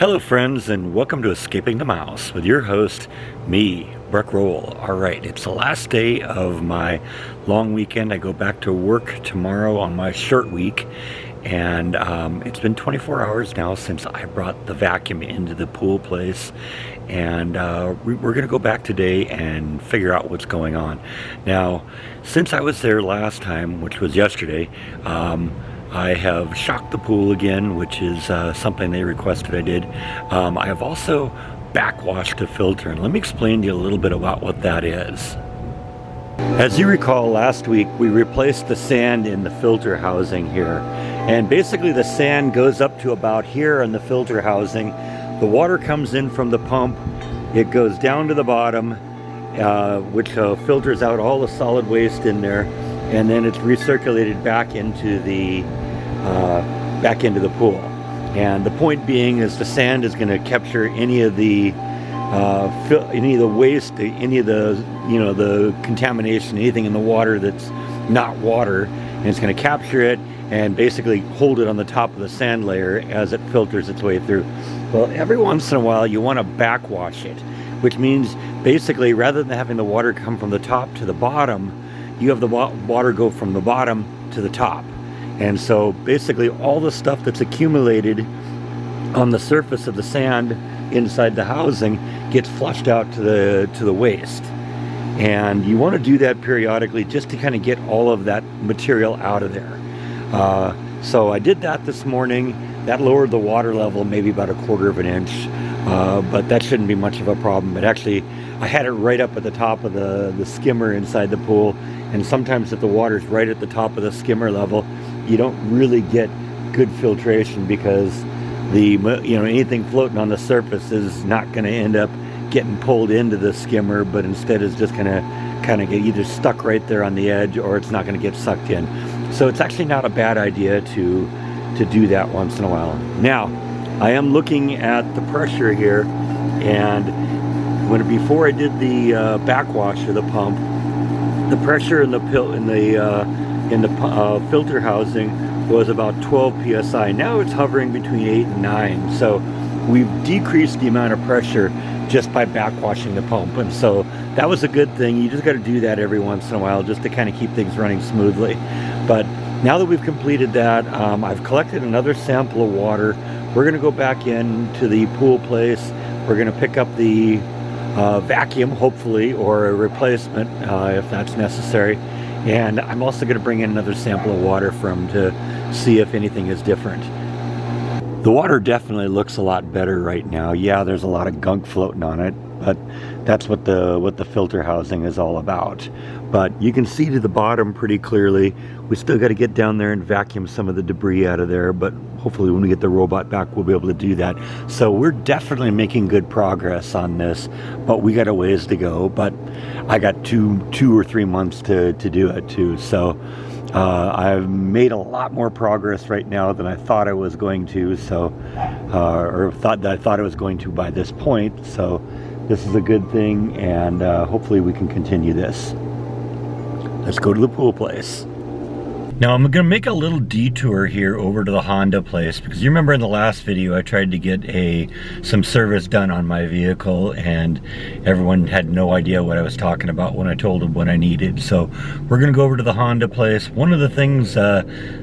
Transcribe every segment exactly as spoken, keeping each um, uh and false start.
Hello friends, and welcome to Escaping the Mouse with your host, me, Breck Roll. Alright, it's the last day of my long weekend. I go back to work tomorrow on my short week, and um, it's been twenty-four hours now since I brought the vacuum into the pool place, and uh, we, we're gonna go back today and figure out what's going on. Now, since I was there last time, which was yesterday, um, I have shocked the pool again, which is uh, something they requested I did. Um, I have also backwashed a filter, and let me explain to you a little bit about what that is. As you recall, last week we replaced the sand in the filter housing here. And basically the sand goes up to about here in the filter housing. The water comes in from the pump, it goes down to the bottom, uh, which uh, filters out all the solid waste in there, and then it's recirculated back into the uh, back into the pool. And the point being is the sand is going to capture any of the uh, fil any of the waste, any of the you know the contamination, anything in the water that's not water, and it's going to capture it and basically hold it on the top of the sand layer as it filters its way through. Well, every once in a while you want to backwash it, which means basically rather than having the water come from the top to the bottom, you have the water go from the bottom to the top. And so basically all the stuff that's accumulated on the surface of the sand inside the housing gets flushed out to the to the waste. And you want to do that periodically just to kind of get all of that material out of there. Uh, so I did that this morning. That lowered the water level maybe about a quarter of an inch, uh, but that shouldn't be much of a problem. But actually I had it right up at the top of the, the skimmer inside the pool, and sometimes if the water's right at the top of the skimmer level, you don't really get good filtration because the you know anything floating on the surface is not going to end up getting pulled into the skimmer, but instead is just going to kind of get either stuck right there on the edge, or it's not going to get sucked in. So it's actually not a bad idea to to do that once in a while. Now, I am looking at the pressure here, and when before I did the uh, backwash of the pump, the pressure in the pill in the uh, in the uh, filter housing was about twelve P S I. Now it's hovering between eight and nine. So we've decreased the amount of pressure just by backwashing the pump, and so that was a good thing. You just got to do that every once in a while just to kind of keep things running smoothly. But now that we've completed that, um, I've collected another sample of water. We're going to go back into the pool place. We're going to pick up the uh, vacuum, hopefully, or a replacement uh, if that's necessary. And I'm also going to bring in another sample of water from to see if anything is different. The water definitely looks a lot better right now. Yeah, there's a lot of gunk floating on it, but that's what the what the filter housing is all about. But you can see to the bottom pretty clearly. We still got to get down there and vacuum some of the debris out of there, but hopefully when we get the robot back, we'll be able to do that. So we're definitely making good progress on this, but we got a ways to go. But I got two two or three months to, to do it too. So uh, I've made a lot more progress right now than I thought I was going to, so uh, or thought that I thought I was going to by this point. So this is a good thing, and uh, hopefully we can continue this. Let's go to the pool place. Now I'm gonna make a little detour here over to the Honda place, because you remember in the last video I tried to get a some service done on my vehicle, and everyone had no idea what I was talking about when I told them what I needed. So we're gonna go over to the Honda place. One of the things uh,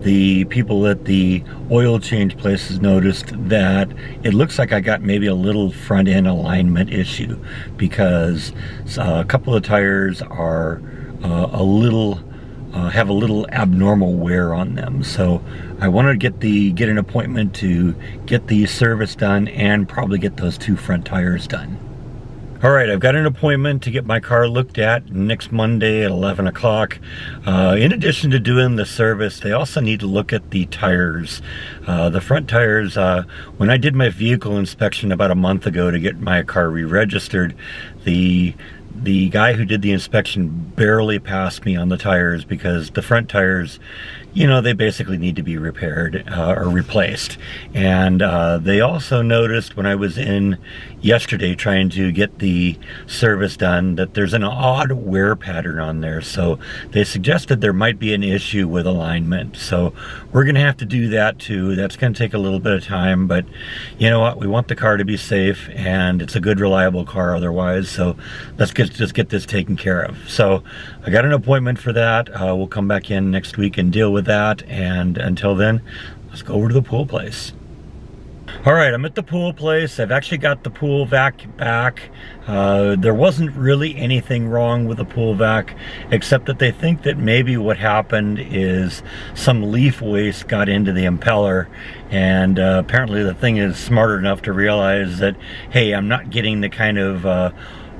the people at the oil change places noticed that it looks like I got maybe a little front end alignment issue, because uh, a couple of tires are uh, a little Uh, have a little abnormal wear on them. So I wanted to get the get an appointment to get the service done and probably get those two front tires done. All right, I've got an appointment to get my car looked at next Monday at eleven o'clock. Uh, in addition to doing the service, they also need to look at the tires. Uh, the front tires, uh, when I did my vehicle inspection about a month ago to get my car re-registered, the The guy who did the inspection barely passed me on the tires, because the front tires you know, they basically need to be repaired uh, or replaced. And uh, they also noticed when I was in yesterday trying to get the service done that there's an odd wear pattern on there. So they suggested there might be an issue with alignment. So we're going to have to do that too. That's going to take a little bit of time, but you know what? We want the car to be safe, and it's a good, reliable car otherwise. So let's get, just get this taken care of. So I got an appointment for that. Uh, we'll come back in next week and deal with that. And until then, let's go over to the pool place. All right, I'm at the pool place. I've actually got the pool vac back. Uh, there wasn't really anything wrong with the pool vac, except that they think that maybe what happened is some leaf waste got into the impeller, and uh, apparently the thing is smart enough to realize that, hey, I'm not getting the kind of uh,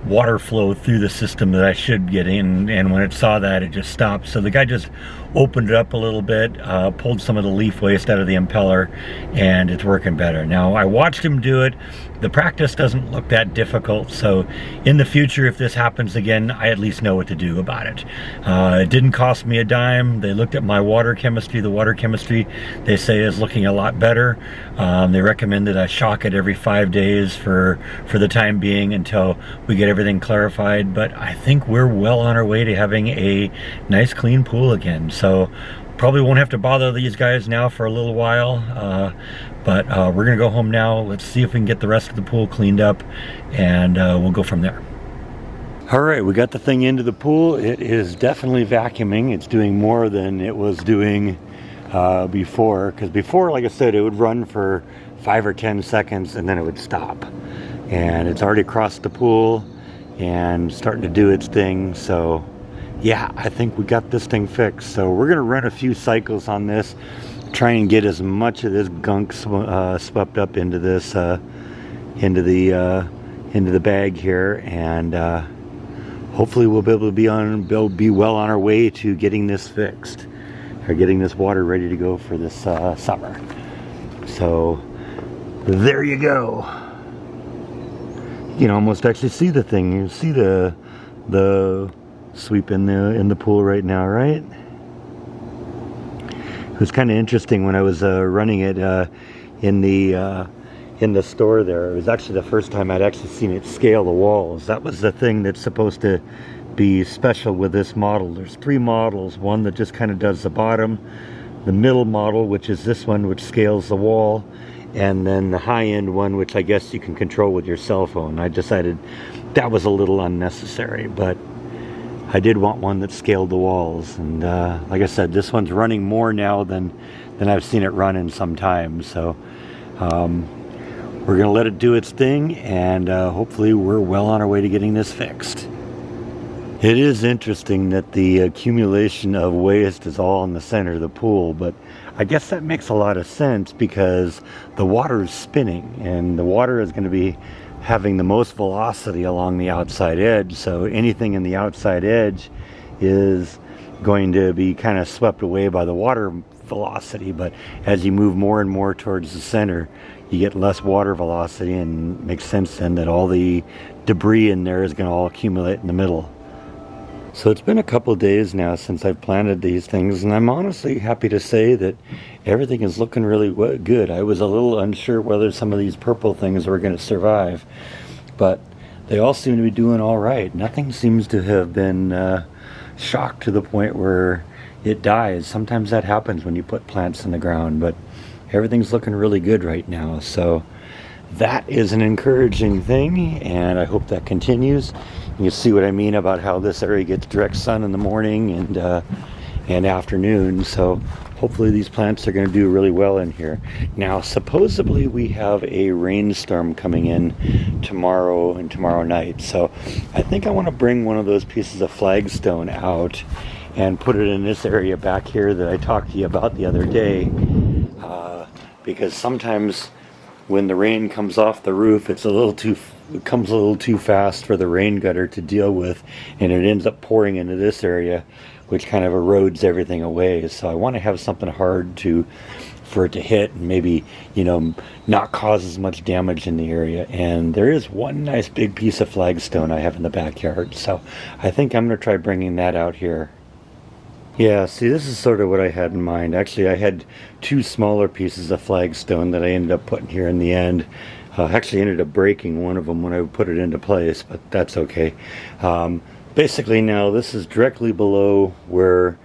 water flow through the system that I should get in. And when it saw that, it just stopped. So the guy just opened it up a little bit, uh, pulled some of the leaf waste out of the impeller, and it's working better. Now, I watched him do it. The practice doesn't look that difficult, so in the future, if this happens again, I at least know what to do about it. Uh, it didn't cost me a dime. They looked at my water chemistry. The water chemistry, they say, is looking a lot better. Um, they recommend that I shock it every five days for, for the time being until we get everything clarified, but I think we're well on our way to having a nice, clean pool again. So probably won't have to bother these guys now for a little while, uh, but uh, we're gonna go home now. Let's see if we can get the rest of the pool cleaned up, and uh, we'll go from there. All right, we got the thing into the pool. It is definitely vacuuming. It's doing more than it was doing uh, before, because before, like I said, it would run for five or ten seconds and then it would stop. And it's already crossed the pool and starting to do its thing. So yeah, I think we got this thing fixed. So we're gonna run a few cycles on this, try and get as much of this gunk sw uh, swept up into this, uh, into the uh, into the bag here, and uh, hopefully we'll be able to be on, we'll be well on our way to getting this fixed, or getting this water ready to go for this uh, summer. So there you go. You can almost actually see the thing. You see the the. sweep in the in the pool right now, right? It was kind of interesting when I was uh, running it uh, in the uh, in the store there. It was actually the first time I'd actually seen it scale the walls. That was the thing that's supposed to be special with this model. There's three models. One that just kind of does the bottom, the middle model, which is this one, which scales the wall, and then the high-end one, which I guess you can control with your cell phone. I decided that was a little unnecessary, but I did want one that scaled the walls, and uh, like I said, this one's running more now than than I've seen it run in some time. So um, we're gonna let it do its thing, and uh, hopefully we're well on our way to getting this fixed. It is interesting that the accumulation of waste is all in the center of the pool, but I guess that makes a lot of sense because the water is spinning, and the water is going to be having the most velocity along the outside edge, so anything in the outside edge is going to be kind of swept away by the water velocity. But as you move more and more towards the center, you get less water velocity, and it makes sense then that all the debris in there is going to all accumulate in the middle. So it's been a couple of days now since I've planted these things, and I'm honestly happy to say that everything is looking really good. I was a little unsure whether some of these purple things were going to survive, but they all seem to be doing all right. Nothing seems to have been uh, shocked to the point where it dies. Sometimes that happens when you put plants in the ground, but everything's looking really good right now. So that is an encouraging thing, and I hope that continues. You see what I mean about how this area gets direct sun in the morning and uh, and afternoon, so hopefully these plants are going to do really well in here. Now, supposedly we have a rainstorm coming in tomorrow and tomorrow night, so I think I want to bring one of those pieces of flagstone out and put it in this area back here that I talked to you about the other day, uh, because sometimes when the rain comes off the roof, it's a little too it comes a little too fast for the rain gutter to deal with, and it ends up pouring into this area, which kind of erodes everything away. So I want to have something hard to for it to hit, and maybe, you know, not cause as much damage in the area. And there is one nice big piece of flagstone I have in the backyard, so I think I'm going to try bringing that out here. Yeah, see, this is sort of what I had in mind. Actually, I had two smaller pieces of flagstone that I ended up putting here in the end. I uh, actually ended up breaking one of them when I put it into place, but that's okay. Um, basically now, this is directly below where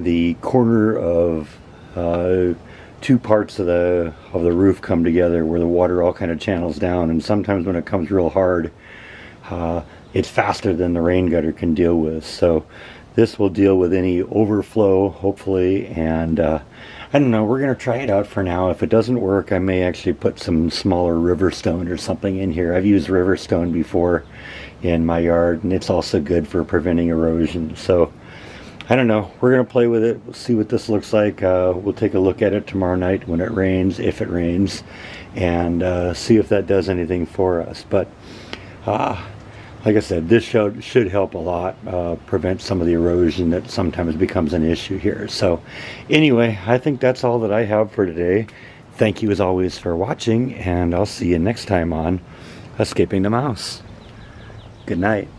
the corner of uh, two parts of the of the roof come together, where the water all kind of channels down, and sometimes when it comes real hard, uh, it's faster than the rain gutter can deal with. So this will deal with any overflow, hopefully, and uh, I don't know, we're going to try it out for now. If it doesn't work, I may actually put some smaller river stone or something in here. I've used river stone before in my yard, and it's also good for preventing erosion. So, I don't know, we're going to play with it, we'll see what this looks like. Uh, we'll take a look at it tomorrow night when it rains, if it rains, and uh, see if that does anything for us. But, ah. Uh, Like I said, this should, should help a lot, uh, prevent some of the erosion that sometimes becomes an issue here. So anyway, I think that's all that I have for today. Thank you as always for watching, and I'll see you next time on Escaping the Mouse. Good night.